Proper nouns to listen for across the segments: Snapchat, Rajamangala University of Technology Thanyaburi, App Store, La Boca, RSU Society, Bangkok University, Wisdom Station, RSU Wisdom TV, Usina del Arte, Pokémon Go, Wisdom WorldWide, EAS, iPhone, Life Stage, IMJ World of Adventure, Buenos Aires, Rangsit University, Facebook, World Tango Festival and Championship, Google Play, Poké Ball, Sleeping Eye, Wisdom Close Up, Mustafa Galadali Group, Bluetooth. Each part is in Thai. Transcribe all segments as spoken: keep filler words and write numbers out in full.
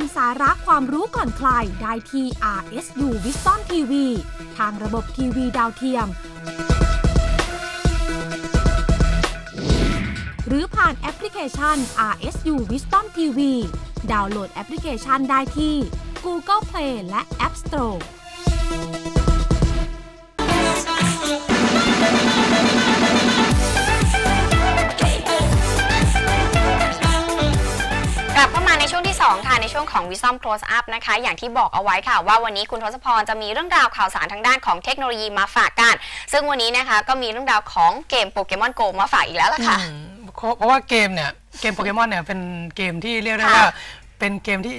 มสาระความรู้ก่อนใครได้ที่ อาร์ เอส ยู Wisdom ที วี ทางระบบทีวีดาวเทียมหรือผ่านแอปพลิเคชัน อาร์ เอส ยู Wisdom ที วี ดาวน์โหลดแอปพลิเคชันได้ที่ Google Play และ App Storeค่ะในช่วงของ Wisdom Close Up นะคะอย่างที่บอกเอาไว้ค่ะว่าวันนี้คุณทศพรจะมีเรื่องราวข่าวสารทางด้านของเทคโนโลยีมาฝากกันซึ่งวันนี้นะคะก็มีเรื่องราวของเกมโปเกมอนโกมาฝากอีกแล้วล่ะค่ะเพราะว่าเกมเนี่ยเกมโปเกมอนเนี่ยเป็นเกมที่เรียกได้ว่าเป็นเกมที่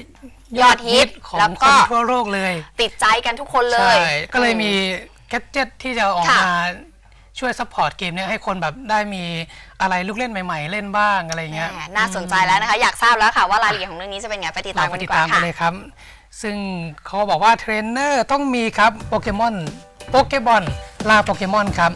ยอดฮิตของคนทั่วโลกเลยติดใจกันทุกคนเลยก็เลยมีแกดเจ็ตที่จะออกมาช่วยซัพพอร์ตเกมนี้ให้คนแบบได้มีอะไรลูกเล่นใหม่ๆเล่นบ้างอะไรเงี้ยน่าสนใจแล้วนะคะอยากทราบแล้วค่ะว่ารายละเอียดของเรื่องนี้จะเป็นไงไปติดตามกันดีกว่าค่ะเลยครับซึ่งเขาบอกว่าเทรนเนอร์ต้องมีครับโปเกมอนโปเกบอลลาโปเกมอนครับ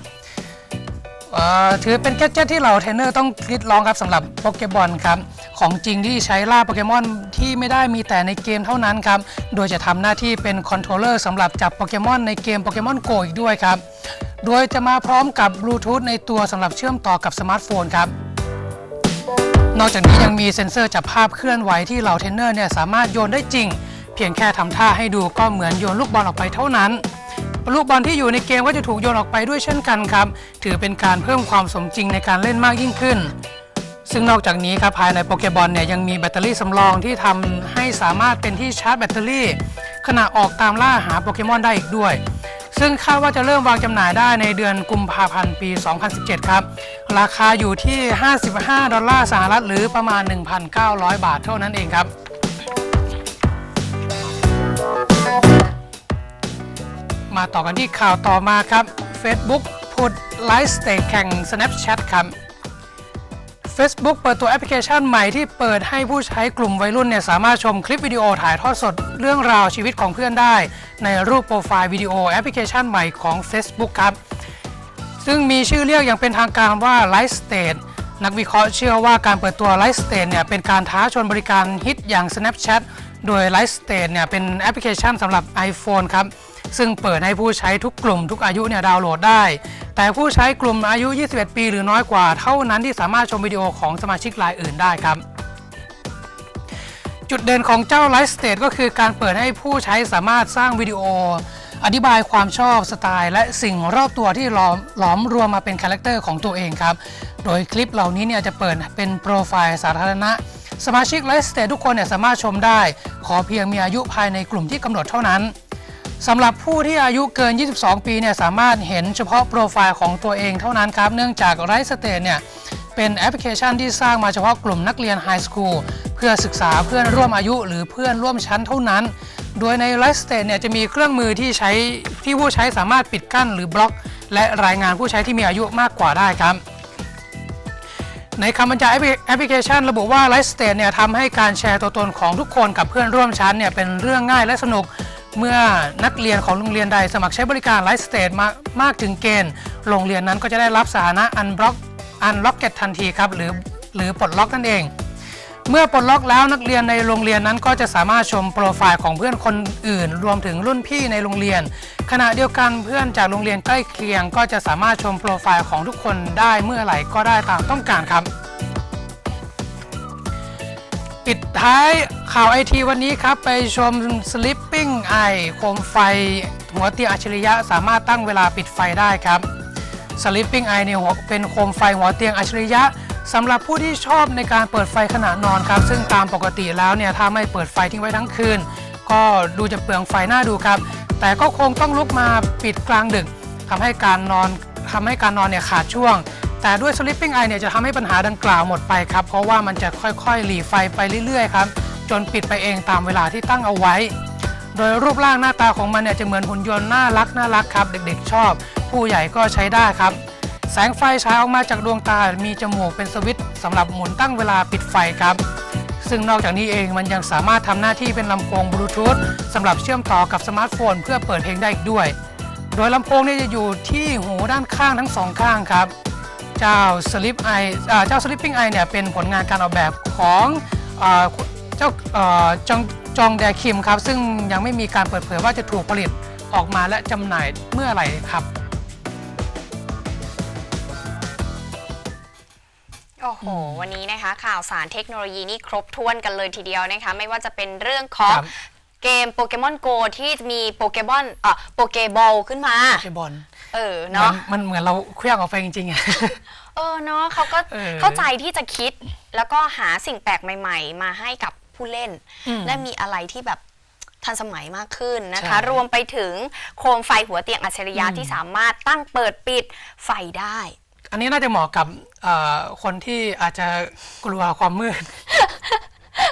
ถือเป็นแกดเจ็ตที่เราเทรนเนอร์ต้องกรีดร้องครับสำหรับโปเกบอลครับของจริงที่ใช้ล่าโปเกมอนที่ไม่ได้มีแต่ในเกมเท่านั้นครับโดยจะทำหน้าที่เป็นคอนโทรลเลอร์สำหรับจับโปเกมอนในเกมโปเกมอนโกอีกด้วยครับโดยจะมาพร้อมกับบลูทูธในตัวสำหรับเชื่อมต่อกับสมาร์ทโฟนครับนอกจากนี้ยังมีเซ็นเซอร์จับภาพเคลื่อนไหวที่เหล่าเทรนเนอร์เนี่ยสามารถโยนได้จริงเพียงแค่ทำท่าให้ดูก็เหมือนโยนลูกบอลออกไปเท่านั้นลูกบอลที่อยู่ในเกมก็จะถูกโยนออกไปด้วยเช่นกันครับถือเป็นการเพิ่มความสมจริงในการเล่นมากยิ่งขึ้นซึ่งนอกจากนี้ครับภายในโปเกบอลเนี่ยยังมีแบตเตอรี่สำรองที่ทำให้สามารถเป็นที่ชาร์จแบตเตอรี่ขณะออกตามล่าหาโปเกมอนได้อีกด้วยซึ่งคาดว่าจะเริ่มวางจำหน่ายได้ในเดือนกุมภาพันธ์ปีสองพันสิบเจ็ดครับราคาอยู่ที่ห้าสิบห้าดอลลาร์สหรัฐหรือประมาณ หนึ่งพันเก้าร้อยบาทเท่านั้นเองครับมาต่อกันที่ข่าวต่อมาครับ Facebook พุด Life Stage แข่ง Snapchat ครับ Facebook เปิดตัวแอปพลิเคชันใหม่ที่เปิดให้ผู้ใช้กลุ่มวัยรุ่นเนี่ยสามารถชมคลิปวิดีโอถ่ายทอดสดเรื่องราวชีวิตของเพื่อนได้ในรูปโปรไฟล์วิดีโอแอปพลิเคชันใหม่ของ Facebook ครับซึ่งมีชื่อเรียกอย่างเป็นทางการว่า Life Stage นักวิเคราะห์เชื่อว่าการเปิดตัว Life Stage เนี่ยเป็นการท้าชนบริการฮิตอย่าง Snapchat โดย Life Stage เนี่ยเป็นแอปพลิเคชันสำหรับ iPhone ครับซึ่งเปิดให้ผู้ใช้ทุกกลุ่มทุกอายุเนี่ยดาวน์โหลดได้แต่ผู้ใช้กลุ่มอายุยี่สิบเอ็ดปีหรือน้อยกว่าเท่านั้นที่สามารถชมวิดีโอของสมาชิกรายอื่นได้ครับจุดเด่นของเจ้า Life Stage ก็คือการเปิดให้ผู้ใช้สามารถสร้างวิดีโออธิบายความชอบสไตล์และสิ่งรอบตัวที่หลอมรวมมาเป็นคาแรคเตอร์ของตัวเองครับโดยคลิปเหล่านี้เนี่ยจะเปิดเป็นโปรไฟล์สาธารณะสมาชิก Life Stage ทุกคนเนี่ยสามารถชมได้ขอเพียงมีอายุภายในกลุ่มที่กำหนดเท่านั้นสำหรับผู้ที่อายุเกินยี่สิบสองปีเนี่ยสามารถเห็นเฉพาะโปรไฟล์ของตัวเองเท่านั้นครับเนื่องจาก Life Stage เนี่ยเป็นแอปพลิเคชันที่สร้างมาเฉพาะกลุ่มนักเรียนไฮสคูลเพื่อศึกษาเพื่อนร่วมอายุหรือเพื่อนร่วมชั้นเท่านั้นโดยใน Life Stage เนี่ยจะมีเครื่องมือที่ใช้ที่ผู้ใช้สามารถปิดกั้นหรือบล็อกและรายงานผู้ใช้ที่มีอายุมากกว่าได้ครับในคำบรรยายแอปพลิเคชันระบุว่า Life Stage เนี่ยทำให้การแชร์ตัวตนของทุกคนกับเพื่อนร่วมชั้นเนี่ยเป็นเรื่องง่ายและสนุกเมื่อนักเรียนของโรงเรียนใดสมัครใช้บริการ Life Stage มากมากถึงเกณฑ์โรงเรียนนั้นก็จะได้รับสถานะอันบล็อกอันล็อกเก็ตทันทีครับหรือหรือปลดล็อกนั่นเองเมื่อปลดล็อกแล้วนักเรียนในโรงเรียนนั้นก็จะสามารถชมโปรไฟล์ของเพื่อนคนอื่นรวมถึงรุ่นพี่ในโรงเรียนขณะเดียวกันเพื่อนจากโรงเรียนใกล้เคียงก็จะสามารถชมโปรไฟล์ของทุกคนได้เมื่อไหร่ก็ได้ตามต้องการครับปิดท้ายข่าวไอทีวันนี้ครับไปชม Sleeping Eye โคมไฟหัวเตียงอัจฉริยะสามารถตั้งเวลาปิดไฟได้ครับ Sleeping Eye เนี่ยเป็นโคมไฟหัวเตียงอัจฉริยะสำหรับผู้ที่ชอบในการเปิดไฟขณะนอนครับซึ่งตามปกติแล้วเนี่ยถ้าไม่เปิดไฟทิ้งไว้ทั้งคืนก็ดูจะเปลืองไฟน่าดูครับแต่ก็คงต้องลุกมาปิดกลางดึกทำให้การนอนทำให้การนอนเนี่ยขาดช่วงแต่ด้วย Sleeping Eye เนี่ยจะทำให้ปัญหาดังกล่าวหมดไปครับเพราะว่ามันจะค่อยๆหลีไฟไปเรื่อยๆครับจนปิดไปเองตามเวลาที่ตั้งเอาไว้โดยรูปร่างหน้าตาของมันเนี่ยจะเหมือนหุ่นยนต์น่ารักน่ารักครับเด็กๆชอบผู้ใหญ่ก็ใช้ได้ครับแสงไฟฉายออกมาจากดวงตามีจมูกเป็นสวิตช์สำหรับหมุนตั้งเวลาปิดไฟครับซึ่งนอกจากนี้เองมันยังสามารถทำหน้าที่เป็นลำโพงบลูทูธสำหรับเชื่อมต่อกับสมาร์ทโฟนเพื่อเปิดเพลงได้อีกด้วยโดยลำโพงเนี่ยจะอยู่ที่หูด้านข้างทั้งสองข้างครับเจ้า Sleep Eye เจ้า Sleeping Eye เนี่ยเป็นผลงานการออกแบบของเจ้าจง จองแดคิมครับซึ่งยังไม่มีการเปิดเผยว่าจะถูกผลิตออกมาและจำหน่ายเมื่อไหร่ครับโอ้โหวันนี้นะคะข่าวสารเทคโนโลยีนี่ครบถ้วนกันเลยทีเดียวนะคะไม่ว่าจะเป็นเรื่องของเกมโปเกมอนโกที่มีโปเกมอนอ่ะโปเกบอลขึ้นมาโปเกบอลเออเนาะมันเหมือนเราเคลื่อนออกไปจริงๆอ่ะเออเนาะเขาก็เข้าใจที่จะคิดแล้วก็หาสิ่งแปลกใหม่ๆมาให้กับผู้เล่นและมีอะไรที่แบบทันสมัยมากขึ้นนะคะรวมไปถึงโคมไฟหัวเตียงอัจฉริยะที่สามารถตั้งเปิดปิดไฟได้อันนี้น่าจะเหมาะกับคนที่อาจจะกลัวความมืด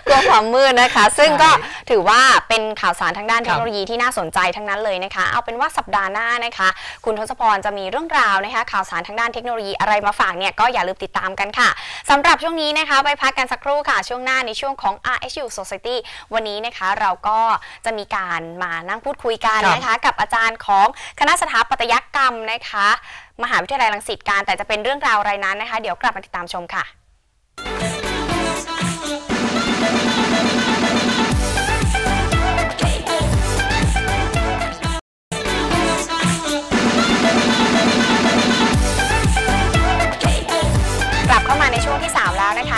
กลัวความมืดนะคะซึ่งก็ถือว่าเป็นข่าวสารทางด้านเทคโนโลยีที่น่าสนใจทั้งนั้นเลยนะคะเอาเป็นว่าสัปดาห์หน้านะคะคุณทศพรจะมีเรื่องราวนะคะข่าวสารทางด้านเทคโนโลยีอะไรมาฝากเนี่ยก็อย่าลืมติดตามกันค่ะสำหรับช่วงนี้นะคะไปพักกันสักครู่ค่ะช่วงหน้าในช่วงของ อาร์ เอส ยู Society วันนี้นะคะเราก็จะมีการมานั่งพูดคุยกันนะคะกับอาจารย์ของคณะสถาปัตยกรรมนะคะมหาวิทยาลัยรังสิตการแต่จะเป็นเรื่องราวอะไรนั้นนะคะเดี๋ยวกลับมาติดตามชมค่ะ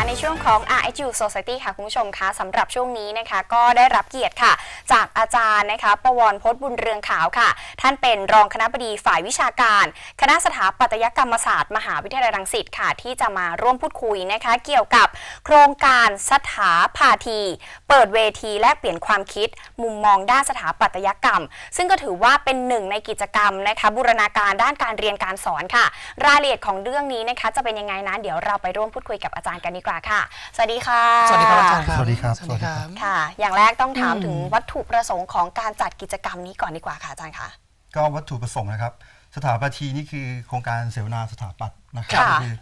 ในช่วงของ อาร์ เอส ยู Society ค่ะคุณผู้ชมคะสำหรับช่วงนี้นะคะก็ได้รับเกียรติค่ะจากอาจารย์นะคะประวรพจน์บุญเรืองขาวค่ะท่านเป็นรองคณบดีฝ่ายวิชาการคณะสถาปัตยกรรมศาสตร์มหาวิทยาลัยรังสิตค่ะที่จะมาร่วมพูดคุยนะคะเกี่ยวกับโครงการสถาพาธีเปิดเวทีและเปลี่ยนความคิดมุมมองด้านสถาปัตยกรรมซึ่งก็ถือว่าเป็นหนึ่งในกิจกรรมนะคะบูรณาการด้านการเรียนการสอนค่ะรายละเอียดของเรื่องนี้นะคะจะเป็นยังไงนั้นเดี๋ยวเราไปร่วมพูดคุยกับอาจารย์กันดีกว่าค่ะสวัสดีค่ะสวัสดีครับอาจารย์สวัสดีครับสวัสดีครับค่ะอย่างแรกต้องถามถึงวัตถุประสงค์ของการจัดกิจกรรมนี้ก่อนดีกว่าค่ะอาจารย์ค่ะก็วัตถุประสงค์นะครับสถาปาธีนี่คือโครงการเสวนาสถาปัตย์นะครับคือ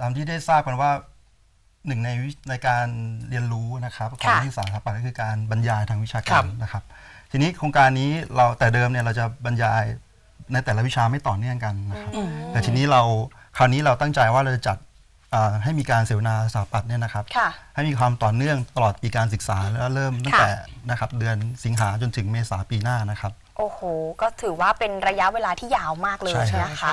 ตามที่ได้ทราบกันว่าหนึ่งในในการเรียนรู้นะครับของนักศึกษาสถาปัตย์ก็คือการบรรยายทางวิชาการนะครับทีนี้โครงการนี้เราแต่เดิมเนี่ยเราจะบรรยายในแต่ละวิชาไม่ต่อเนื่องกันนะครับแต่ทีนี้เราคราวนี้เราตั้งใจว่าเราจะจัดให้มีการเสวนาสถาปัตย์เนี่ยนะครับให้มีความต่อเนื่องตลอดปีการศึกษาแล้วเริ่มตั้งแต่นะครับเดือนสิงหาจนถึงเมษาปีหน้านะครับโอ้โหก็ถือว่าเป็นระยะเวลาที่ยาวมากเลยนะคะ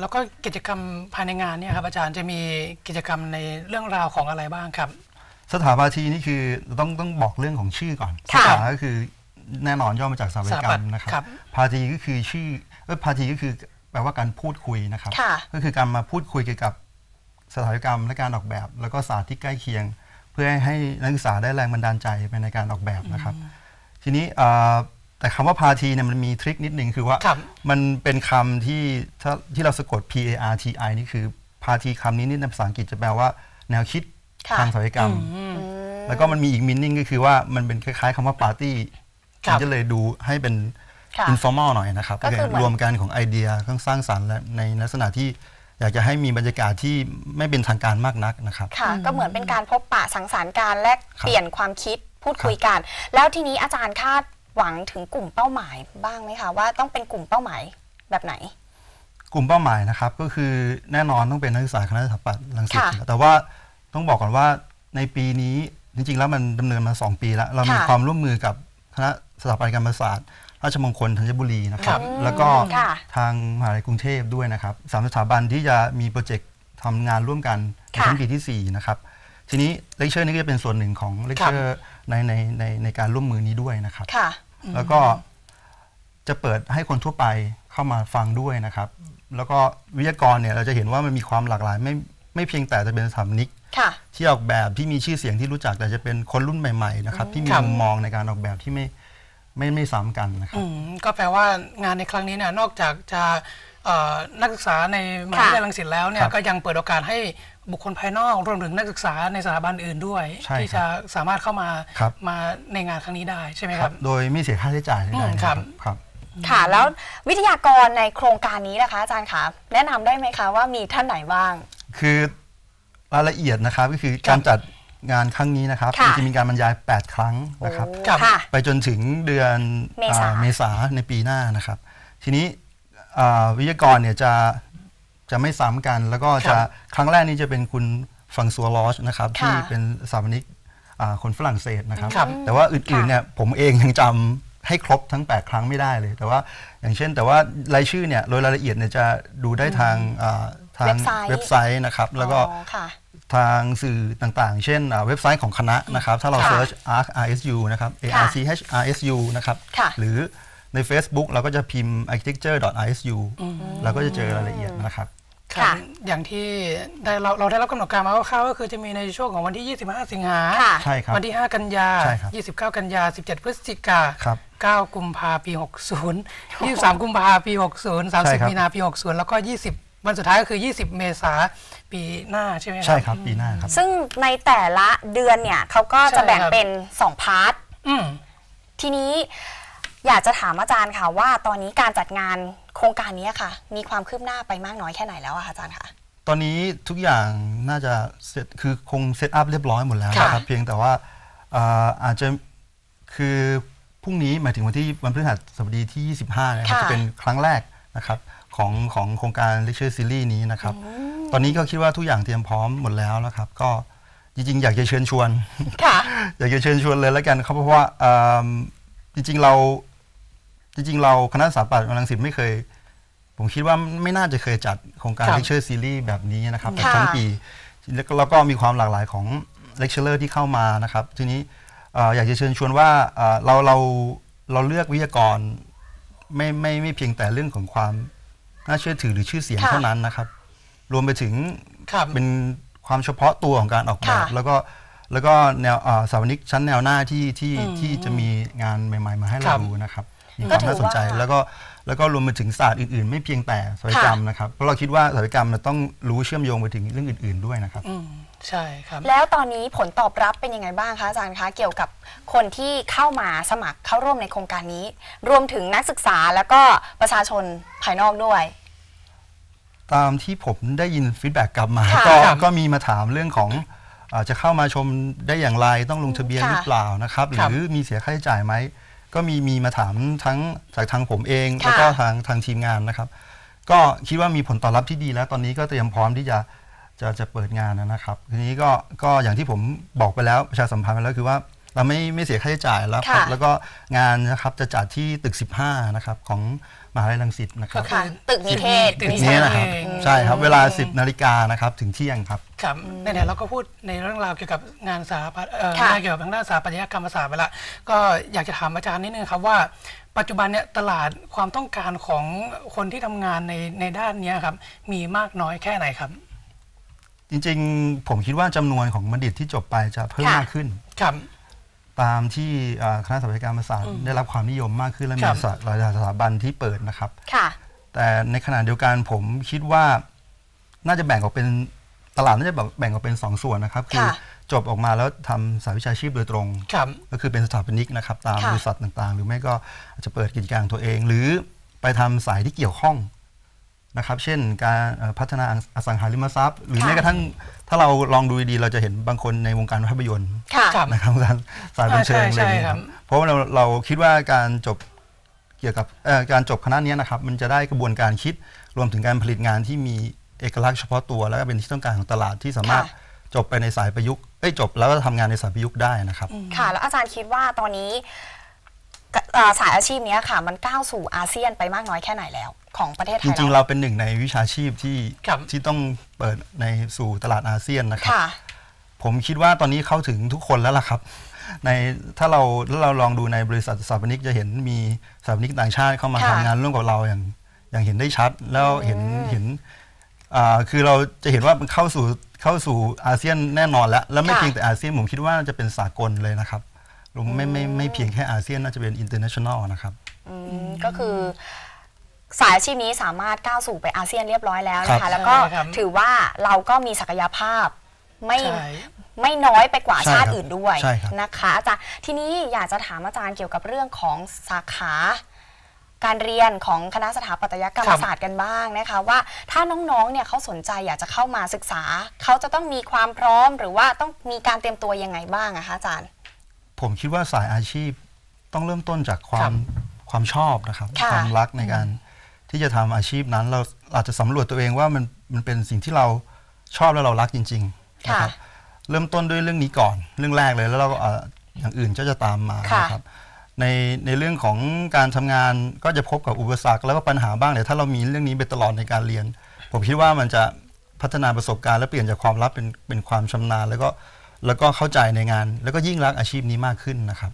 แล้วก็กิจกรรมภายในงานเนี่ยครับอาจารย์จะมีกิจกรรมในเรื่องราวของอะไรบ้างครับสถาปาธีนี่คือต้องต้องบอกเรื่องของชื่อก่อนสถาก็คือแน่นอนย่อมาจากสถาปัตยกรรมนะครับพาธีก็คือชื่อพาธีก็คือแปลว่าการพูดคุยนะครับก็คือการมาพูดคุยเกี่ยวกับสถาปัตยกรรมและการออกแบบแล้วก็ศาสตร์ที่ใกล้เคียงเพื่อให้นักศึกษาได้แรงบันดาลใจไปในการออกแบบนะครับทีนี้แต่คำว่าพาธีเนี่ยมันมีทริคนิดหนึ่งคือว่ามันเป็นคำที่ที่เราสะกด P A R T I นี่คือพาธีคำนี้นี่ในภาษาอังกฤษจะแปลว่าแนวคิดทางสถาปัตยกรรมแล้วก็มันมีอีกมินนิ่งก็คือว่ามันเป็นคล้ายๆคำว่าปาร์ตี้ผมจะเลยดูให้เป็นอินฟอร์มอลหน่อยนะครับก็คือรวมกันของไอเดียข้างสร้างสรรค์ในลักษณะที่อยากจะให้มีบรรยากาศที่ไม่เป็นทางการมากนักนะครับค่ะก็เหมือนเป็นการพบปะสังสรรค์การแลกเปลี่ยนความคิดพูดคุยกันแล้วทีนี้อาจารย์คาดหวังถึงกลุ่มเป้าหมายบ้างไหมคะว่าต้องเป็นกลุ่มเป้าหมายแบบไหนกลุ่มเป้าหมายนะครับก็คือแน่นอนต้องเป็นนักศึกษาคณะสถาปัตย์รังสิตแต่ว่าต้องบอกก่อนว่าในปีนี้จริงๆแล้วมันดำเนินมาสองปีแล้วเรามีความร่วมมือกับคณะสถาปัตยกรรมศาสตร์ราชมงคลธัญบุรีนะครับแล้วก็ทางมหาวิทยาลัยกรุงเทพด้วยนะครับสามสถาบันที่จะมีโปรเจกต์ทำงานร่วมกันในช่วงปีที่สี่นะครับทีนี้เลคเชอร์นี้ก็จะเป็นส่วนหนึ่งของเลคเชอร์ในในในในการร่วมมือนี้ด้วยนะครับแล้วก็จะเปิดให้คนทั่วไปเข้ามาฟังด้วยนะครับแล้วก็วิทยากรเนี่ยเราจะเห็นว่ามันมีความหลากหลายไม่ไม่เพียงแต่จะเป็นสถาปนิกที่ออกแบบที่มีชื่อเสียงที่รู้จักแต่จะเป็นคนรุ่นใหม่ๆนะครับที่มีมุมมองในการออกแบบที่ไม่ไม่ไม่ซ้ำกันนะครับก็แปลว่างานในครั้งนี้เนี่ยนอกจากจะนักศึกษาในมหาวิทยาลัยรังสิตแล้วเนี่ยก็ยังเปิดโอกาสให้บุคคลภายนอกรวมถึงนักศึกษาในสถาบันอื่นด้วยที่จะสามารถเข้ามามาในงานครั้งนี้ได้ใช่ไหมครับโดยไม่เสียค่าใช้จ่ายนะครับครับค่ะแล้ววิทยากรในโครงการนี้นะคะอาจารย์คะแนะนำได้ไหมคะว่ามีท่านไหนบ้างคือรายละเอียดนะครับก็คือการจัดงานครั้งนี้นะครับจะมีการบรรยายแปดครั้งนะครับไปจนถึงเดือนเมษาในปีหน้านะครับทีนี้วิทยากรเนี่ยจะจะไม่ซ้ำกันแล้วก็จะครั้งแรกนี้จะเป็นคุณฟังซัวลอชนะครับที่เป็นสถาปนิก คนฝรั่งเศสนะครับแต่ว่าอื่นๆเนี่ยผมเองยังจำให้ครบทั้งแปดครั้งไม่ได้เลยแต่ว่าอย่างเช่นแต่ว่ารายชื่อเนี่ยโดยรายละเอียดเนี่ยจะดูได้ทางทางเว็บไซต์นะครับแล้วก็ทางสื่อต่างๆเช่นเว็บไซต์ของคณะนะครับถ้าเราเซิร์ช อาร์ เอส ยู นะครับ อาร์ ซี เอช อาร์ เอส ยู นะครับหรือใน Facebook เราก็จะพิมพ์ architecture.อาร์ เอส ยู เราก็จะเจอรายละเอียดนะครับอย่างที่ได้เราเราได้รับกำหนดการมาคร่าวๆก็คือจะมีในช่วงของวันที่ ยี่สิบห้า สิงหาคมวันที่ ห้า กันยา ยี่สิบเก้า กันยา สิบเจ็ด พฤศจิกา เก้า กุมภาพันธ์ ปี หกสิบ ยี่สิบสาม กุมภาพันธ์ ปี หกสิบ สามสิบ มีนาคม ปี หกสิบ แล้วก็ ยี่สิบวันสุดท้ายก็คือยี่สิบเมษาปีหน้าใช่ไหมครับใช่ครับปีหน้าครับซึ่งในแต่ละเดือนเนี่ยเขาก็จะแบ่งเป็นสองพาร์ททีนี้อยากจะถามอาจารย์ค่ะว่าตอนนี้การจัดงานโครงการนี้ค่ะมีความคืบหน้าไปมากน้อยแค่ไหนแล้วอาจารย์คะตอนนี้ทุกอย่างน่าจะเสร็จคือคงเซตอัพเรียบร้อยหมดแล้วนะครับเพียงแต่ว่าอาจจะคือพรุ่งนี้หมายถึงวันที่วันพฤหัสบดีที่ยี่สิบห้านะครับจะเป็นครั้งแรกนะครับของของโครงการ Lecture Series นี้นะครับตอนนี้ก็คิดว่าทุกอย่างเตรียมพร้อมหมดแล้วนะครับก็จริงๆอยากจะเชิญชวน อยากจะเชิญชวนเลยแล้วกันครับเพราะว่าจริงๆเราจริงๆเราคณะสถาปัตย์รังสิตไม่เคยผมคิดว่าไม่น่าจะเคยจัดโครงการ Lecture Series แบบนี้นะครับทั้งปีแล้วก็มีความหลากหลายของ Lecturer ที่เข้ามานะครับทีนี้อยากจะเชิญชวนว่าเราเราเราเลือกวิทยากรไม่ไม่ไม่เพียงแต่เรื่องของความน่าเชื่อถือหรือชื่อเสียงเท่านั้นนะครับรวมไปถึงเป็นความเฉพาะตัวของการออกแบบแล้วก็แล้วก็แนวสถาปนิกชั้นแนวหน้าที่ที่ที่จะมีงานใหม่ๆมาให้เราดูนะครับมีความน่าสนใจแล้วก็แล้วก็รวมไปถึงศาสตร์อื่นๆไม่เพียงแต่สถาปัตยกรรมนะครับเพราะเราคิดว่าสถาปัตยกรรมเราต้องรู้เชื่อมโยงไปถึงเรื่องอื่นๆด้วยนะครับใช่ครับแล้วตอนนี้ผลตอบรับเป็นยังไงบ้างคะอาจารย์คะเกี่ยวกับคนที่เข้ามาสมัครเข้าร่วมในโครงการนี้รวมถึงนักศึกษาแล้วก็ประชาชนภายนอกด้วยตามที่ผมได้ยินฟีดแบ็กกลับมาก็ก็มีมาถามเรื่องของจะเข้ามาชมได้อย่างไรต้องลงทะเบียนหรือเปล่านะครับหรือมีเสียค่าใช้จ่ายไหมก็มีมีมาถามทั้งจากทางผมเองแล้วก็ทางทางทีมงานนะครับก็คิดว่ามีผลตอบรับที่ดีแล้วตอนนี้ก็เตรียมพร้อมที่จะจะจะเปิดงานนะครับทีนี้ก็ก็อย่างที่ผมบอกไปแล้วประชาสัมพันธ์ไปแล้วคือว่าเราไม่ไม่เสียค่าใช้จ่ายแล้วแล้วก็งานนะครับจะจัดที่ตึกสิบห้านะครับของมหาวิทยาลัยรังสิตนะครับตึกนิเทศตึกนี้นะครับใช่ครับเวลาสิบนาฬิกานะครับถึงเที่ยงครับครับในไหนเราก็พูดในเรื่องราวเกี่ยวกับงานสถาปัตย์เกี่ยวกับทางด้านสถาปัตยกรรมศาสตร์ไปละก็อยากจะถามอาจารย์นิดนึงครับว่าปัจจุบันเนี่ยตลาดความต้องการของคนที่ทำงานในในด้านนี้ครับมีมากน้อยแค่ไหนครับจริงๆผมคิดว่าจำนวนของบัณฑิตที่จบไปจะเพิ่มมากขึ้นตามที่คณะสถาปัตยกรรมศาสตร์ได้รับความนิยมมากขึ้นและมีหลายสถาบันที่เปิดนะครับแต่ในขณะเดียวกันผมคิดว่าน่าจะแบ่งออกเป็นตลาดน่าจะแบ่งออกเป็นสองส่วนนะครับคือจบออกมาแล้วทำสายวิชาชีพโดยตรงก็คือเป็นสถาปนิกนะครับตามบริษัทต่างๆหรือไม่ก็อาจจะเปิดกิจการตัวเองหรือไปทำสายที่เกี่ยวข้องนะครับเช่นการพัฒนาอสังหาริมทรัพย์หรือแม้กระทั่งถ้าเราลองดูดีเราจะเห็นบางคนในวงการภาพยนตร์นะครับสายบันเทิงเลยเพราะเราเราคิดว่าการจบเกี่ยวกับการจบคณะนี้นะครับมันจะได้กระบวนการคิดรวมถึงการผลิตงานที่มีเอกลักษณ์เฉพาะตัวแล้วก็เป็นที่ต้องการของตลาดที่สามารถจบไปในสายประยุกต์เอ้ยจบแล้วก็ทำงานในสายประยุกต์ได้นะครับค่ะแล้วอาจารย์คิดว่าตอนนี้สายอาชีพนี้ค่ะมันก้าวสู่อาเซียนไปมากน้อยแค่ไหนแล้วของประเทศไทยจริงๆเราเป็นหนึ่งในวิชาชีพที่ที่ต้องเปิดในสู่ตลาดอาเซียนนะครับผมคิดว่าตอนนี้เข้าถึงทุกคนแล้วล่ะครับในถ้าเราถ้าเราลองดูในบริษัทสถาปนิกจะเห็นมีสถาปนิกต่างชาติเข้ามาทำงานร่วมกับเราอย่างอย่างเห็นได้ชัดแล้วเห็นเห็นคือเราจะเห็นว่ามันเข้าสู่เข้าสู่อาเซียนแน่นอนแล้วแล้วไม่เพียงแต่อาเซียนผมคิดว่าจะเป็นสากลเลยนะครับไม่ไม่ไม่เพียงแค่อาเซียนน่าจะเป็นอินเตอร์เนชั่นแนลนะครับก็คือสายอาชีพนี้สามารถก้าวสู่ไปอาเซียนเรียบร้อยแล้วนะคะแล้วก็ถือว่าเราก็มีศักยภาพไม่ไม่น้อยไปกว่าชาติอื่นด้วยนะคะอาจารย์ทีนี้อยากจะถามอาจารย์เกี่ยวกับเรื่องของสาขาการเรียนของคณะสถาปัตยกรรมศาสตร์กันบ้างนะคะว่าถ้าน้องๆเนี่ยเขาสนใจอยากจะเข้ามาศึกษาเขาจะต้องมีความพร้อมหรือว่าต้องมีการเตรียมตัวยังไงบ้างนะคะอาจารย์ผมคิดว่าสายอาชีพต้องเริ่มต้นจากความความชอบนะครับความรักในการที่จะทำอาชีพนั้นเราอาจจะสำรวจตัวเองว่ามันมันเป็นสิ่งที่เราชอบและเรารักจริงๆนะครับ เริ่มต้นด้วยเรื่องนี้ก่อนเรื่องแรกเลยแล้วเราก็อย่างอื่นก็จะตามมานะครับในในเรื่องของการทำงานก็จะพบกับอุปสรรคแล้วก็ปัญหาบ้างแต่ถ้าเรามีเรื่องนี้ไปตลอดในการเรียนผมคิดว่ามันจะพัฒนาประสบการณ์และเปลี่ยนจากความลับเป็นเป็นความชำนาญแล้วก็แล้วก็เข้าใจในงานแล้วก็ยิ่งรักอาชีพนี้มากขึ้นนะครับ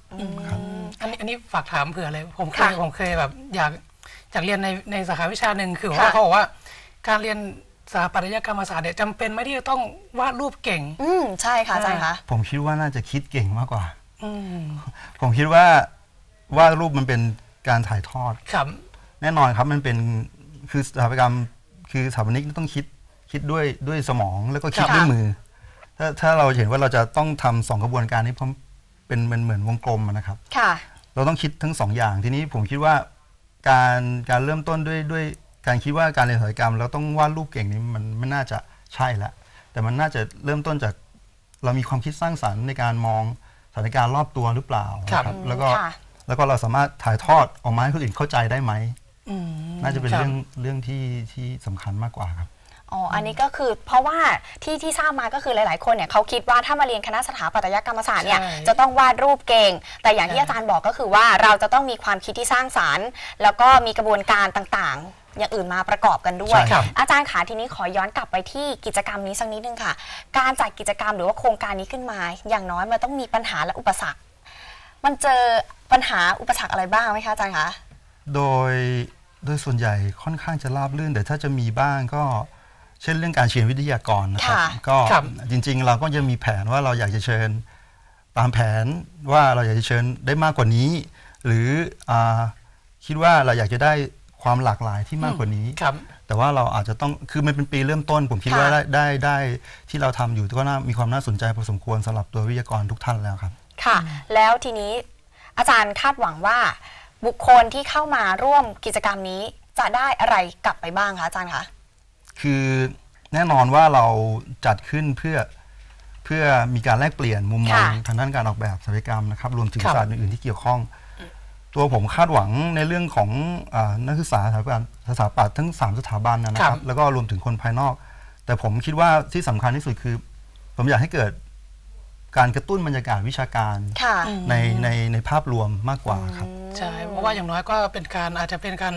อันนี้อันนี้ฝากถามเผื่อเลยผมเคยผมเคยแบบอยากอยากเรียนในในสาขาวิชาหนึ่งคือว่าเขาบอกว่าการเรียนสถาปัตยกรรมศาสตร์เนี่ยจำเป็นไหมที่จะต้องวาดรูปเก่งอืมใช่ค่ะอาจารย์คะผมคิดว่าน่าจะคิดเก่งมากกว่าอืมผมคิดว่าวาดรูปมันเป็นการถ่ายทอดครับแน่นอนครับมันเป็นคือสถาปัตยกรรมคือสถาปนิกต้องคิดคิดด้วยด้วยสมองแล้วก็คิดด้วยมือถ้าถ้าเราเห็นว่าเราจะต้องทำสองกระบวนการนี้เพราะเป็นมันเหมือนวงกลมนะครับค่ะเราต้องคิดทั้งสองอย่างทีนี้ผมคิดว่าการการเริ่มต้นด้วยด้วยการคิดว่าการเรียนสถาปัตยกรรมแล้วต้องวาดรูปเก่งนี้มันไม่น่าจะใช่ละแต่มันน่าจะเริ่มต้นจากเรามีความคิดสร้างสรรค์ในการมองสถานการณ์รอบตัวหรือเปล่าครับแล้วก็แล้วก็เราสามารถถ่ายทอดออกมาให้คนอื่นเข้าใจได้ไหมน่าจะเป็นเรื่องเรื่องที่ที่สำคัญมากกว่าครับอ๋ออันนี้ก็คือเพราะว่าที่ที่ทราบมาก็คือหลายๆคนเนี่ยเขาคิดว่าถ้ามาเรียนคณะสถาปัตยกรรมศาสตร์เนี่ยจะต้องวาดรูปเก่งแต่อย่างที่อาจารย์บอกก็คือว่าเราจะต้องมีความคิดที่สร้างสรรค์แล้วก็มีกระบวนการต่างๆอย่างอื่นมาประกอบกันด้วยอาจารย์ขาทีนี้ขอย้อนกลับไปที่กิจกรรมนี้สักนิดนึงค่ะการจัดกิจกรรมหรือว่าโครงการนี้ขึ้นมาอย่างน้อยมันต้องมีปัญหาและอุปสรรคมันเจอปัญหาอุปสรรคอะไรบ้างไหมคะอาจารย์คะโดยโดยส่วนใหญ่ค่อนข้างจะราบรื่นแต่ถ้าจะมีบ้างก็เช่นเรื่องการเชิญวิทยากรนะครับก็จริงๆเราก็จะมีแผนว่าเราอยากจะเชิญตามแผนว่าเราอยากจะเชิญได้มากกว่านี้หรือคิดว่าเราอยากจะได้ความหลากหลายที่มากกว่านี้แต่ว่าเราอาจจะต้องคือมันเป็นปีเริ่มต้นผมคิดว่าได้ได้ได้ที่เราทำอยู่ก็น่ามีความน่าสนใจพอสมควรสำหรับตัววิทยากรทุกท่านแล้วครับค่ะแล้วทีนี้อาจารย์คาดหวังว่าบุคคลที่เข้ามาร่วมกิจกรรมนี้จะได้อะไรกลับไปบ้างคะอาจารย์คะคือแน่นอนว่าเราจัดขึ้นเพื่อเพื่อมีการแลกเปลี่ยนมุมมองทางด้านการออกแบบสถาปัตยกรรมนะครับรวมถึงศาสตร์อื่นๆที่เกี่ยวข้องตัวผมคาดหวังในเรื่องของนักศึกษาสถาปัตย์ทั้งสามสถาบันนะครับแล้วก็รวมถึงคนภายนอกแต่ผมคิดว่าที่สำคัญที่สุดคือผมอยากให้เกิดการกระตุ้นบรรยากาศวิชาการในในในภาพรวมมากกว่าครับใช่เพราะว่าอย่างน้อยก็เป็นการอาจจะเป็นการ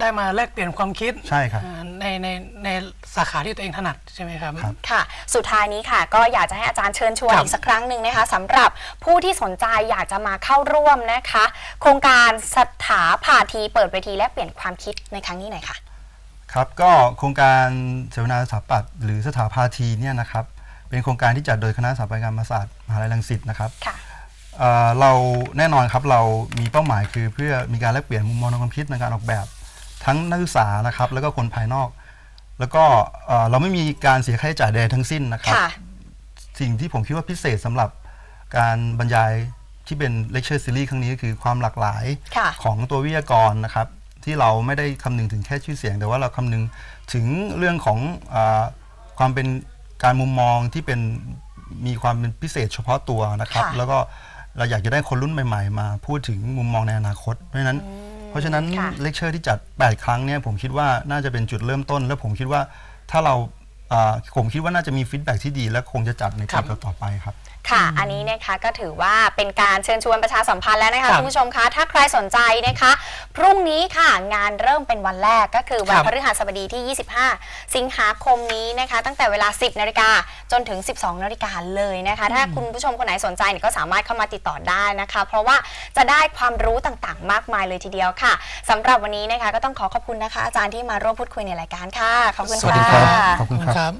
ได้มาแลกเปลี่ยนความคิดใช่ครับในในในสาขาที่ตัวเองถนัดใช่ไหมครับค่ะสุดท้ายนี้ค่ะก็อยากจะให้อาจารย์เชิญชวนอีกสักครั้งหนึ่งนะคะสำหรับผู้ที่สนใจอยากจะมาเข้าร่วมนะคะโครงการสถาภาธีเปิดเวทีแลกเปลี่ยนความคิดในครั้งนี้หน่อยค่ะครับก็โครงการเสวนาสถาปัตย์หรือสถาภาธีเนี่ยนะครับเป็นโครงการที่จัดโดยคณะสถาปัตยกรรมศาสตร์มหาวิทยาลัยรังสิตนะครับเราแน่นอนครับเรามีเป้าหมายคือเพื่อมีการแลกเปลี่ยนมุมมองทางความคิดในการออกแบบทั้งนักศึกษานะครับแล้วก็คนภายนอกแล้วก็เราไม่มีการเสียค่าใช้จ่ายใดทั้งสิ้นนะครับสิ่งที่ผมคิดว่าพิเศษสำหรับการบรรยายที่เป็นเลคเชอร์ซีรีส์ครั้งนี้ก็คือความหลากหลายของตัววิทยากรนะครับที่เราไม่ได้คำนึงถึงแค่ชื่อเสียงแต่ว่าเราคำนึงถึงเรื่องของความเป็นการมุมมองที่เป็นมีความเป็นพิเศษเฉพาะตัวนะครับแล้วก็เราอยากจะได้คนรุ่นใหม่ๆมาพูดถึงมุมมองในอนาคตเพราะฉะนั้นเพราะฉะนั้นเลคเชอร์ที่จัดแปดครั้งเนี่ยผมคิดว่าน่าจะเป็นจุดเริ่มต้นและผมคิดว่าถ้าเราผมคิดว่าน่าจะมีฟีดแบ็กที่ดีและคงจะจัดในปีต่อไปครับค่ะอันนี้นะคะก็ถือว่าเป็นการเชิญชวนประชาสัมพันธ์แล้วนะคะคุณผู้ชมคะถ้าใครสนใจนะคะพรุ่งนี้ค่ะงานเริ่มเป็นวันแรกก็คือวันพฤหัสบดีที่ยี่สิบห้าสิงหาคมนี้นะคะตั้งแต่เวลาสิบนาฬิกาจนถึงสิบสองนาฬิกาเลยนะคะถ้าคุณผู้ชมคนไหนสนใจก็สามารถเข้ามาติดต่อได้นะคะเพราะว่าจะได้ความรู้ต่างๆมากมายเลยทีเดียวค่ะสำหรับวันนี้นะคะก็ต้องขอขอบคุณนะคะอาจารย์ที่มาร่วมพูดคุยในรายการค่ะขอบคุณค่ะขอบคุณครับ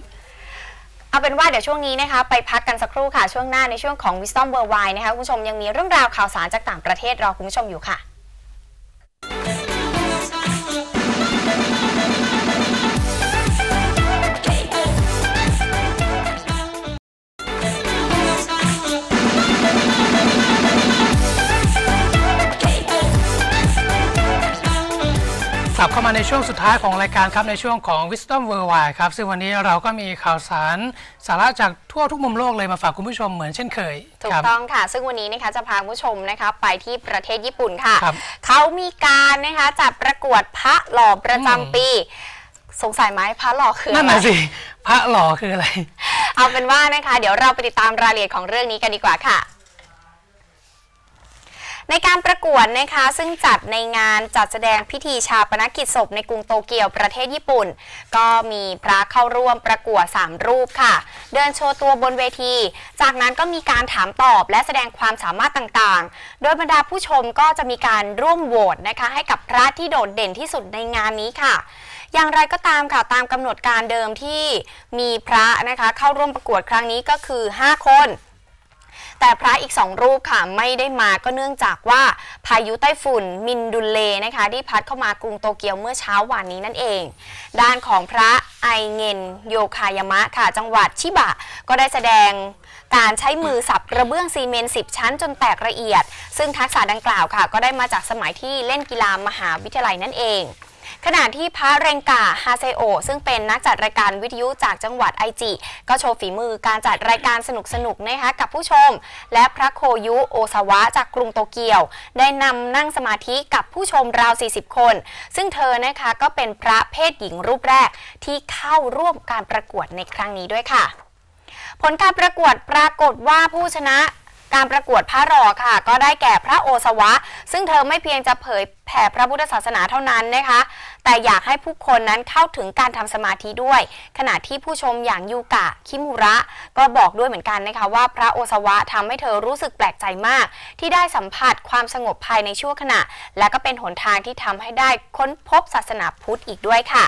เอาเป็นว่าเดี๋ยวช่วงนี้นะคะไปพักกันสักครู่ค่ะช่วงหน้าในช่วงของ Wisdom WorldWide นะคะคุณผู้ชมยังมีเรื่องราวข่าวสารจากต่างประเทศรอคุณผู้ชมอยู่ค่ะกลับเข้ามาในช่วงสุดท้ายของรายการครับในช่วงของ Wisdom Worldwide ครับซึ่งวันนี้เราก็มีข่าวสารสาระจากทั่วทุกมุมโลกเลยมาฝากคุณผู้ชมเหมือนเช่นเคยถูกต้องค่ะซึ่งวันนี้นะคะจะพาคุณผู้ชมนะคะไปที่ประเทศญี่ปุ่นค่ะเขามีการนะคะจัดประกวดพระหล่อประจำปีสงสัยไหมพระหล่อคือนั่นน่ะสิพระหล่อคืออะไร เอาเป็นว่านะคะเดี๋ยวเราไปติดตามรายละเอียดของเรื่องนี้กันดีกว่าค่ะในการประกวดนะคะซึ่งจัดในงานจัดแสดงพิธีชาปนกิจศพในกรุงโตเกียวประเทศญี่ปุ่นก็มีพระเข้าร่วมประกวดสามรูปค่ะเดินโชว์ตัวบนเวทีจากนั้นก็มีการถามตอบและแสดงความสามารถต่างๆโดยบรรดาผู้ชมก็จะมีการร่วมโหวตนะคะให้กับพระที่โดดเด่นที่สุดในงานนี้ค่ะอย่างไรก็ตามค่ะตามกำหนดการเดิมที่มีพระนะคะเข้าร่วมประกวดครั้งนี้ก็คือห้าคนแต่พระอีกสองรูปค่ะไม่ได้มาก็เนื่องจากว่าพายุไต้ฝุ่นมินดุลเลนะคะที่พัดเข้ามากรุงโตเกียวเมื่อเช้าวันนี้นั่นเองด้านของพระไอเงินโยคายามะค่ะจังหวัดชิบะก็ได้แสดงการใช้มือสับกระเบื้องซีเมนต์สิบชั้นจนแตกละเอียดซึ่งทักษะดังกล่าวค่ะก็ได้มาจากสมัยที่เล่นกีฬามหาวิทยาลัยนั่นเองขณะที่พระเรงกาฮาเซโอซึ่งเป็นนักจัดรายการวิทยุจากจังหวัดไอจิก็โชว์ฝีมือการจัดรายการสนุกๆ นะคะกับผู้ชมและพระโคยุโอซาวะจากกรุงโตเกียวได้นำนั่งสมาธิกับผู้ชมราวสี่สิบคนซึ่งเธอนะคะก็เป็นพระเพศหญิงรูปแรกที่เข้าร่วมการประกวดในครั้งนี้ด้วยค่ะผลการประกวดปรากฏว่าผู้ชนะการประกวดพระรอค่ะก็ได้แก่พระโอสวะซึ่งเธอไม่เพียงจะเผยแผ่พระพุทธศาสนาเท่านั้นนะคะแต่อยากให้ผู้คนนั้นเข้าถึงการทำสมาธิด้วยขณะที่ผู้ชมอย่างยูกะคิมูระก็บอกด้วยเหมือนกันนะคะว่าพระโอสวะทำให้เธอรู้สึกแปลกใจมากที่ได้สัมผัสความสงบภายในชั่วขณะและก็เป็นหนทางที่ทำให้ได้ค้นพบศาสนาพุทธอีกด้วยค่ะ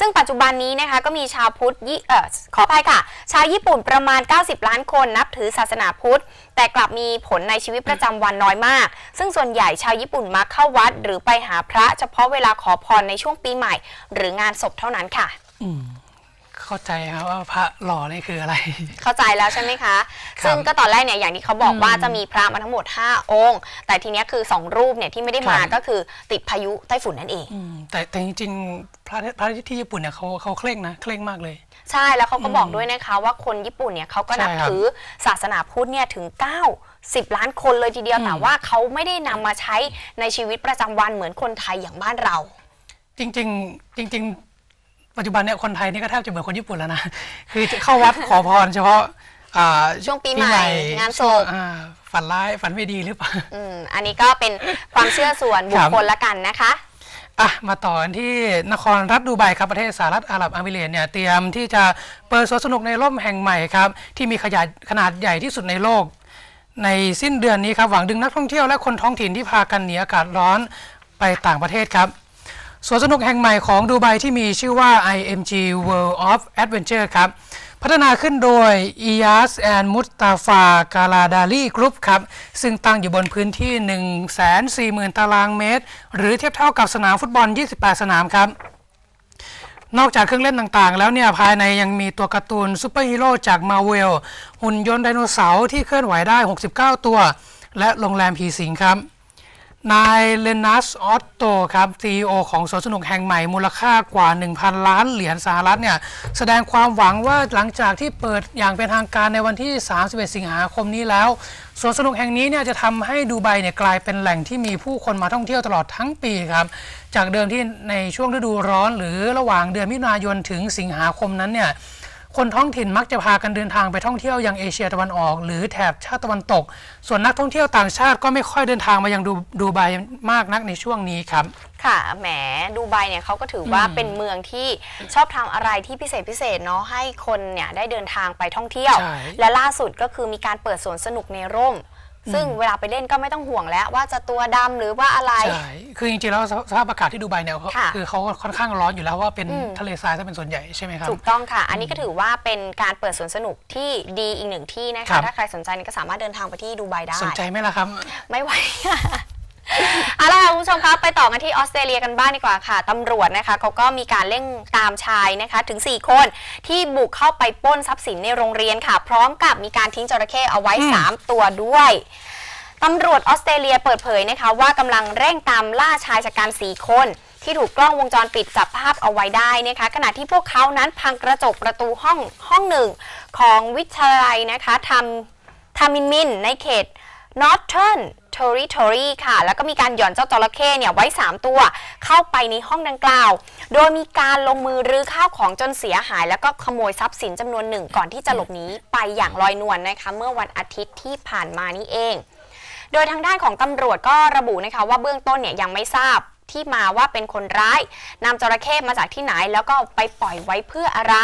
ซึ่งปัจจุบันนี้นะคะก็มีชาวพุทธเอ่อขออภัยค่ะชาวญี่ปุ่นประมาณเก้าสิบล้านคนนับถือศาสนาพุทธแต่กลับมีผลในชีวิตประจำวันน้อยมากซึ่งส่วนใหญ่ชาวญี่ปุ่นมักเข้าวัดหรือไปหาพระเฉพาะเวลาขอพรในช่วงปีใหม่หรืองานศพเท่านั้นค่ะเข้าใจครับว่าพระหล่อนี่คืออะไรเข้าใจแล้วใช่ไหมคะซึ่งก็ตอนแรกเนี่ยอย่างที่เขาบอกว่าจะมีพระมาทั้งหมดห้าองค์แต่ทีนี้คือสองรูปเนี่ยที่ไม่ได้มาก็คือติดพายุไต้ฝุ่นนั่นเองแต่แต่จริงๆพระพระที่ญี่ปุ่นเนี่ยเขาเขาเคร่งนะเคร่งมากเลยใช่แล้วเขาก็บอกด้วยนะคะว่าคนญี่ปุ่นเนี่ยเขาก็นับถือศาสนาพุทธเนี่ยถึงเก้าสิบล้านคนเลยทีเดียวแต่ว่าเขาไม่ได้นำมาใช้ในชีวิตประจำวันเหมือนคนไทยอย่างบ้านเราจริงๆจริงๆปัจจุบันเนี่ยคนไทยนี่ก็แทบจะเหมือนคนญี่ปุ่นแล้วนะคือเข้าวัดขอพรเฉพาะช่วงปีใหม่งานศพฝันร้ายฝันไม่ดีหรือเปล่าอันนี้ก็เป็นความเชื่อส่วนบุคคลละกันนะคะอ่ะมาต่อกันที่นครรัฐดูไบครับประเทศสหรัฐอาหรับอามิเรตส์เนี่ยเตรียมที่จะเปิดสวนสนุกในร่มแห่งใหม่ครับที่มีขยะขนาดใหญ่ที่สุดในโลกในสิ้นเดือนนี้ครับหวังดึงนักท่องเที่ยวและคนท้องถิ่นที่พากันหนีอากาศร้อนไปต่างประเทศครับสวนสนุกแห่งใหม่ของดูไบที่มีชื่อว่า ไอ เอ็ม จี World of Adventure ครับพัฒนาขึ้นโดย อี เอ เอส and Mustafa Galadali Group ครับซึ่งตั้งอยู่บนพื้นที่ หนึ่งแสนสี่หมื่น ตารางเมตรหรือเทียบเท่ากับสนามฟุตบอลยี่สิบแปดสนามครับนอกจากเครื่องเล่นต่างๆแล้วเนี่ยภายในยังมีตัวการ์ตูนซูเปอร์ฮีโร่จากมาเวลหุ่นยนต์ไดโนเสาร์ที่เคลื่อนไหวได้หกสิบเก้าตัวและโรงแรมผีสิงครับนายเลนัสออตโตครับ ซี อี โอ ของสวนสนุกแห่งใหม่มูลค่ากว่า หนึ่งพัน ล้านเหรียญสหรัฐเนี่ยแสดงความหวังว่าหลังจากที่เปิดอย่างเป็นทางการในวันที่สามสิบเอ็ดสิงหาคมนี้แล้วสวนสนุกแห่งนี้เนี่ยจะทำให้ดูไบเนี่ยกลายเป็นแหล่งที่มีผู้คนมาท่องเที่ยวตลอดทั้งปีครับจากเดิมที่ในช่วงฤดูร้อนหรือระหว่างเดือนมิถุนายนถึงสิงหาคมนั้นเนี่ยคนท้องถิ่นมักจะพากันเดินทางไปท่องเที่ยวยังเอเชียตะวันออกหรือแถบชาติตะวันตกส่วนนักท่องเที่ยวต่างชาติก็ไม่ค่อยเดินทางมายังดูไบมากนักในช่วงนี้ครับค่ะแหมดูไบเนี่ยเขาก็ถือว่าเป็นเมืองที่ชอบทำอะไรที่พิเศษพิเศษเนาะให้คนเนี่ยได้เดินทางไปท่องเที่ยวและล่าสุดก็คือมีการเปิดสวนสนุกในร่มซึ่งเวลาไปเล่นก็ไม่ต้องห่วงแล้วว่าจะตัวดำหรือว่าอะไรใช่คือจริงๆแล้วสภาพอากาศที่ดูไบเนี่ยคือเขาค่อนข้างร้อนอยู่แล้วว่าเป็นทะเลทรายซะเป็นส่วนใหญ่ใช่ไหมครับถูกต้องค่ะอันนี้ก็ถือว่าเป็นการเปิดสวนสนุกที่ดีอีกหนึ่งที่นะคะถ้าใครสนใจก็สามารถเดินทางไปที่ดูไบได้สนใจไหมล่ะครับไม่ไหวเอาล่ะคุณผู้ชมคะไปต่อกันที่ออสเตรเลียกันบ้างดีกว่าค่ะตำรวจนะคะเขาก็มีการเร่งตามชายนะคะถึงสี่คนที่บุกเข้าไปปล้นทรัพย์สินในโรงเรียนค่ะพร้อมกับมีการทิ้งจระเข้เอาไว้สามตัวด้วยตำรวจออสเตรเลียเปิดเผยนะคะว่ากำลังเร่งตามล่าชายชะกันสี่คนที่ถูกกล้องวงจรปิดจับภาพเอาไว้ได้นะคะขณะที่พวกเขานั้นพังกระจกประตูห้องห้องหนึ่งของวิทยาลัยนะคะทำทามินมินในเขตนอร์เทิร์นเท Territory ค่ะแล้วก็มีการหย่อนเจ้าจระเข้เนี่ยไว้สามตัวเข้าไปในห้องดังกล่าวโดยมีการลงมือรื้อข้าวของจนเสียหายแล้วก็ขโมยทรัพย์สินจำนวนหนึ่งก่อนที่จะหลบหนีไปอย่างลอยนวล นะคะเมื่อวันอาทิตย์ที่ผ่านมานี่เองโดยทางด้านของตำรวจก็ระบุนะคะว่าเบื้องต้นเนี่ยยังไม่ทราบที่มาว่าเป็นคนร้ายนำจระเข้มาจากที่ไหนแล้วก็ไปปล่อยไว้เพื่ออะไร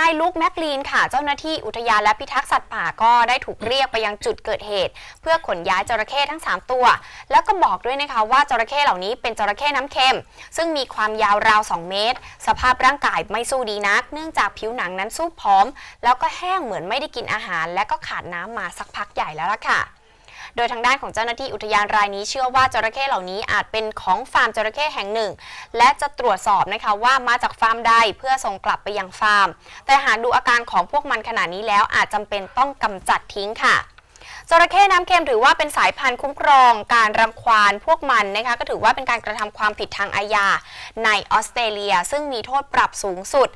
นายลุคแมคลีนค่ะเจ้าหน้าที่อุทยานและพิทักษ์สัตว์ป่าก็ได้ถูกเรียกไปยังจุดเกิดเหตุเพื่อขนย้ายจระเข้ทั้งสามตัวแล้วก็บอกด้วยนะคะว่าจระเข้เหล่านี้เป็นจระเข้น้ำเค็มซึ่งมีความยาวราวสองเมตรสภาพร่างกายไม่สู้ดีนักเนื่องจากผิวหนังนั้นสู้ผอมแล้วก็แห้งเหมือนไม่ได้กินอาหารและก็ขาดน้ำมาสักพักใหญ่แล้วล่ะค่ะโดยทางด้านของเจ้าหน้าที่อุทยานรายนี้เชื่อว่าจระเข้เหล่านี้อาจเป็นของฟาร์มจระเข้แห่งหนึ่งและจะตรวจสอบนะคะว่ามาจากฟาร์มใดเพื่อส่งกลับไปยังฟาร์มแต่หากดูอาการของพวกมันขณะนี้แล้วอาจจำเป็นต้องกำจัดทิ้งค่ะจระเข้น้ำเค็มถือว่าเป็นสายพันธุ์คุ้มครองการรังควานพวกมันนะคะก็ถือว่าเป็นการกระทำความผิดทางอาญาในออสเตรเลียซึ่งมีโทษปรับสูงสุด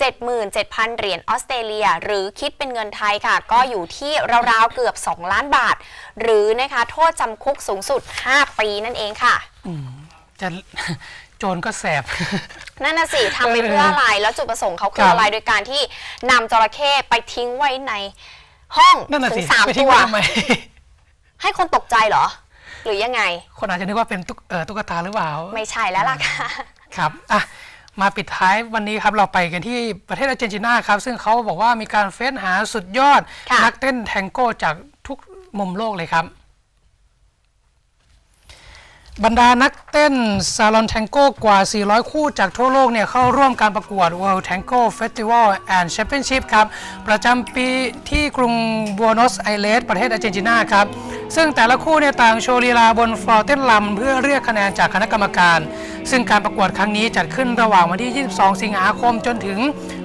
เจ็ดหมื่นเจ็ดพัน เหรียญออสเตรเลียหรือคิดเป็นเงินไทยค่ะก็อยู่ที่ราวๆเกือบสองล้านบาทหรือนะคะโทษจำคุกสูงสุดห้าปีนั่นเองค่ะจะโจรก็แสบนั่นน่ะสิทำไปเพื่ออะไรแล้วจุดประสงค์เขาคืออะไรโดยการที่นำจระเข้ไปทิ้งไว้ในห้องถึงสามตัวให้คนตกใจเหรอหรือยังไงคนอาจจะนึกว่าเป็นตุ๊กตาหรือเปล่าไม่ใช่แล้วล่ะค่ะครับอ่ะมาปิดท้ายวันนี้ครับเราไปกันที่ประเทศอาร์เจนตินาครับซึ่งเขาบอกว่ามีการเฟ้นหาสุดยอดนักเต้นแทงโก้จากทุกมุมโลกเลยครับบรรดานักเต้นซาลอนแทงโก้กว่าสี่ร้อยคู่จากทั่วโลกเนี่ยเข้าร่วมการประกวด World Tango Festival and Championship ครับประจำปีที่กรุงบัวโนสไอเรสประเทศอาร์เจนตินาครับซึ่งแต่ละคู่เนี่ยต่างโชว์ลีลาบนฟลอร์เต้นลำเพื่อเรียกคะแนนจากคณะกรรมการซึ่งการประกวดครั้งนี้จัดขึ้นระหว่างวันที่ยี่สิบสองสิงหาคมจนถึง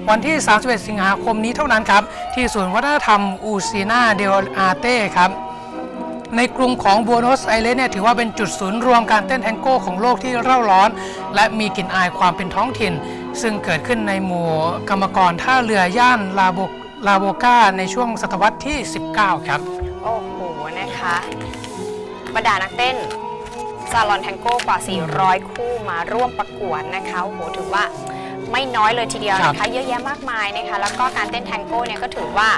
วันที่สามสิบเอ็ดสิงหาคมนี้เท่านั้นครับที่ศูนย์วัฒนธรรมอูซีนาเดลอาเต้ครับในกรุงของบัวโนสไอเรสเนี่ยถือว่าเป็นจุดศูนย์รวมการเต้นแทงโก้ของโลกที่เร่าร้อนและมีกลิ่นอายความเป็นท้องถิ่นซึ่งเกิดขึ้นในหมู่กรรมกรท่าเรือย่านลาโบลาโบกาในช่วงศตวรรษที่สิบเก้าครับโอ้โหนะคะบรรดานักเต้นซาลอนแทงโก้กว่าสี่ร้อยคู่มาร่วมประกวดนะคะโอ้โหถือว่าไม่น้อยเลยทีเดียวนะคะเยอะแยะมากมายนะคะแล้วก็การเต้นแทงโก้เนี่ยก็ถือว่า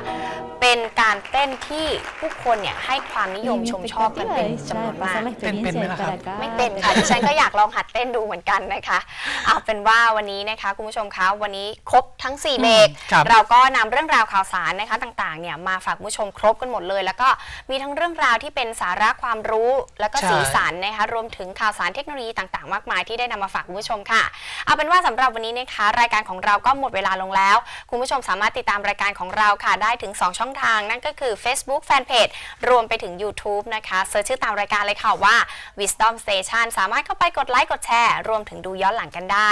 เป็นการเต้นที่ผู้คนเนี่ยให้ความนิยมชมชอบกันเป็นจำนวนมากเป็นเป็นไหมครับไม่เป็นค่ะดิฉันก็อยากลองหัดเต้นดูเหมือนกันนะคะเอาเป็นว่าวันนี้นะคะคุณผู้ชมคะวันนี้ครบทั้งสี่เบรกเราก็นำเรื่องราวข่าวสารนะคะต่างๆเนี่ยมาฝากคุณผู้ชมครบกันหมดเลยแล้วก็มีทั้งเรื่องราวที่เป็นสาระความรู้แล้วก็สีสันนะคะรวมถึงข่าวสารเทคโนโลยีต่างๆมากมายที่ได้นำมาฝากคุณผู้ชมค่ะเอาเป็นว่าสำหรับวันนี้นะคะรายการของเราก็หมดเวลาลงแล้วคุณผู้ชมสามารถติดตามรายการของเราค่ะได้ถึงสองช่องทางนั่นก็คือ Facebook Fanpage รวมไปถึง YouTube นะคะเสิร์ชชื่อตามรายการเลยค่ะว่า Wisdom Station สามารถเข้าไปกดไลค์กดแชร์รวมถึงดูย้อนหลังกันได้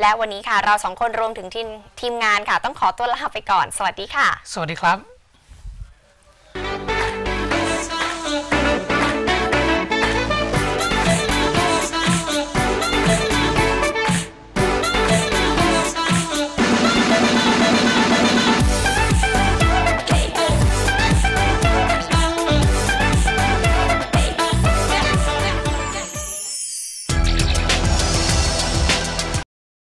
และวันนี้ค่ะเราสองคนรวมถึงทีมงานค่ะต้องขอตัวลาไปก่อนสวัสดีค่ะสวัสดีครับ